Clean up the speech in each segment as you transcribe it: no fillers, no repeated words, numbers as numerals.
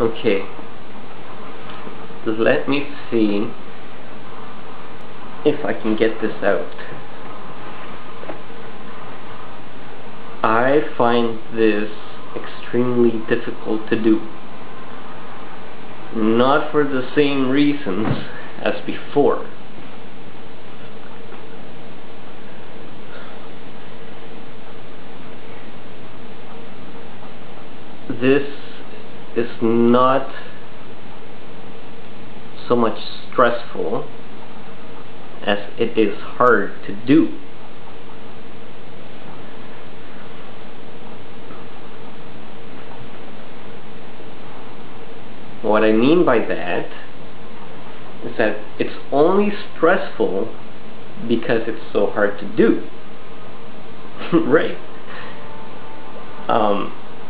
Okay, let me see if I can get this out. I find this extremely difficult to do. Not for the same reasons as before. This is not so much stressful as it is hard to do. What I mean by that is that it's only stressful because it's so hard to do. Right.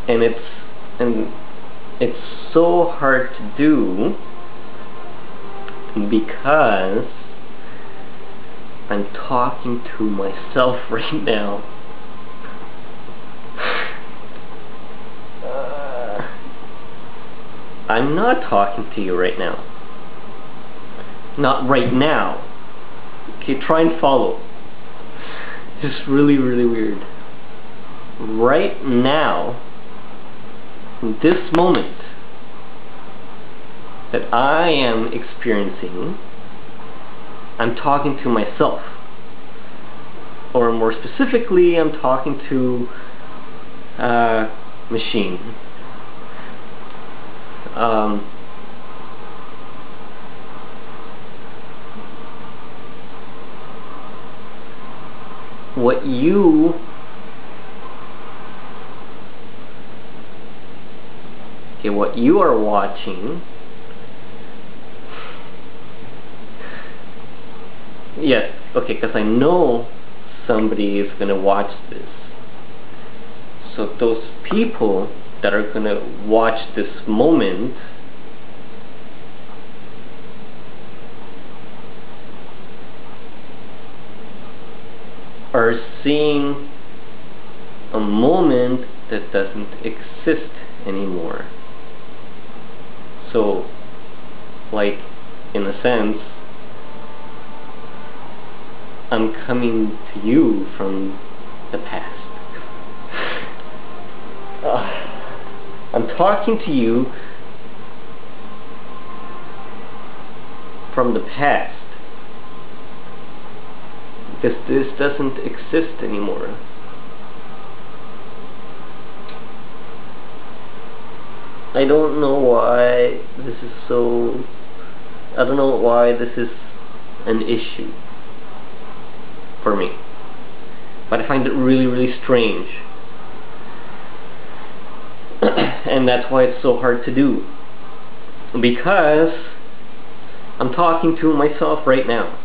And it's so hard to do because I'm talking to myself right now. I'm not talking to you right now. Not right now. Okay, try and follow. It's really, really weird. Right now, in this moment that I am experiencing, I'm talking to myself. Or more specifically, I'm talking to a machine. What you are watching, yes, okay, because I know somebody is going to watch this, so those people that are going to watch this moment are seeing a moment that doesn't exist anymore. So, like, in a sense, I'm coming to you from the past. I'm talking to you from the past, because this doesn't exist anymore. I don't know why this is so... I don't know why this is an issue for me, but I find it really, really strange. And that's why it's so hard to do, because I'm talking to myself right now.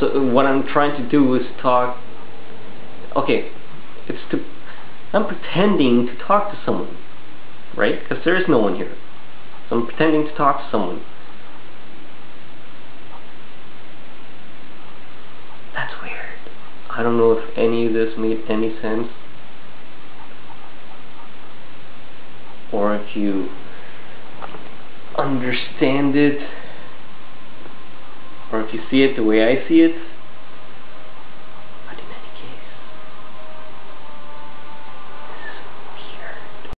So what I'm trying to do is talk. Okay, I'm pretending to talk to someone, right? Because there is no one here. So I'm pretending to talk to someone. That's weird. I don't know if any of this made any sense, or if you understand it, or if you see it the way I see it. But in any case, this is weird.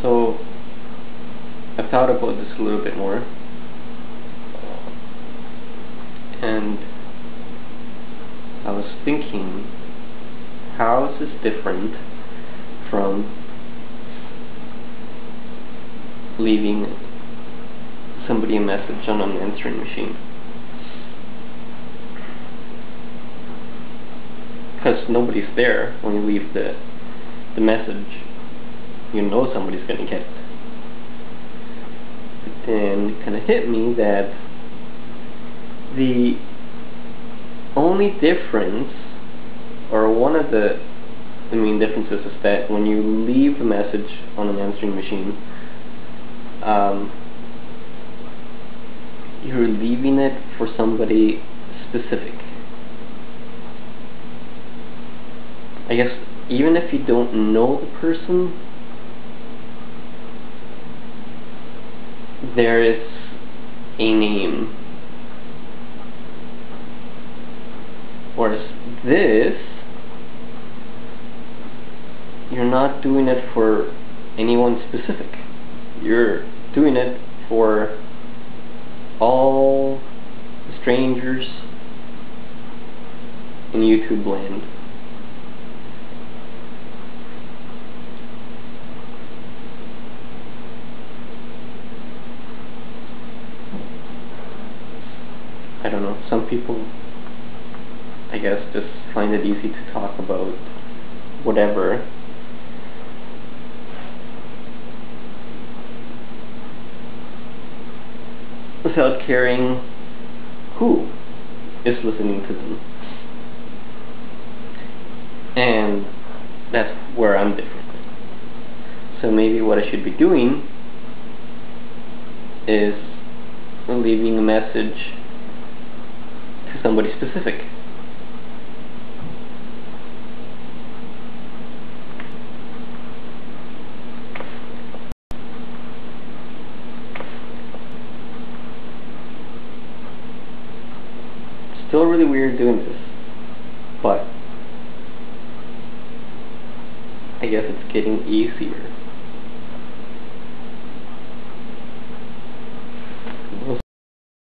So, I thought about this a little bit more, and I was thinking, how is this different from leaving somebody a message on an answering machine? Because nobody's there when you leave the message. You know somebody's gonna get it. But then it kinda hit me that the only difference or one of the main differences is that when you leave a message on an answering machine, you're leaving it for somebody specific. I guess even if you don't know the person, there is a name. Whereas this, you're not doing it for anyone specific. You're doing it for all strangers in YouTube land. I don't know, some people, I guess, just find it easy to talk about whatever. Without caring who is listening to them. And that's where I'm different. So maybe what I should be doing is leaving a message to somebody specific. Still really weird doing this, but I guess it's getting easier.